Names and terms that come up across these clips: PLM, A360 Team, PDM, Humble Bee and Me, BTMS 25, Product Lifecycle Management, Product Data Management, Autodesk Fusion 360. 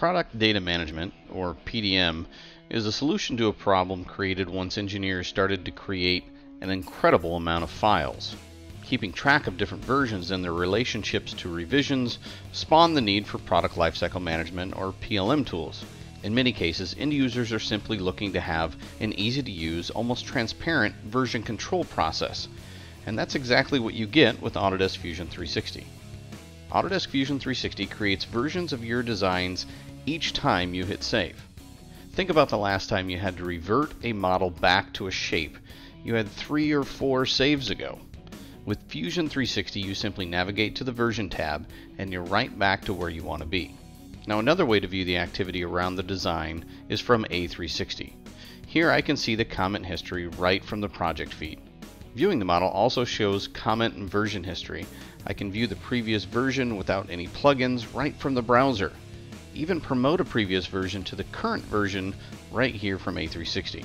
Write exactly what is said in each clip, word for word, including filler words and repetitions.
Product Data Management, or P D M, is a solution to a problem created once engineers started to create an incredible amount of files. Keeping track of different versions and their relationships to revisions spawned the need for Product Lifecycle Management, or P L M tools. In many cases, end users are simply looking to have an easy-to-use, almost transparent version control process. And that's exactly what you get with Autodesk Fusion three sixty. Autodesk Fusion three sixty creates versions of your designs each time you hit save. Think about the last time you had to revert a model back to a shape you had three or four saves ago. With Fusion three sixty, you simply navigate to the Version tab and you're right back to where you want to be. Now, another way to view the activity around the design is from A three sixty. Here I can see the comment history right from the project feed. Viewing the model also shows comment and version history. I can view the previous version without any plugins right from the browser. Even promote a previous version to the current version right here from A three sixty.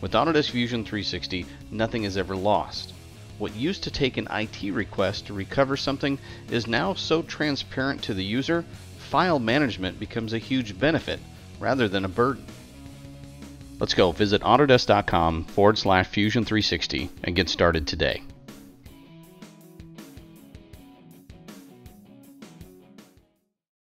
With Autodesk Fusion three sixty, nothing is ever lost. What used to take an I T request to recover something is now so transparent to the user, file management becomes a huge benefit rather than a burden. Let's go visit autodesk dot com forward slash Fusion three sixty and get started today.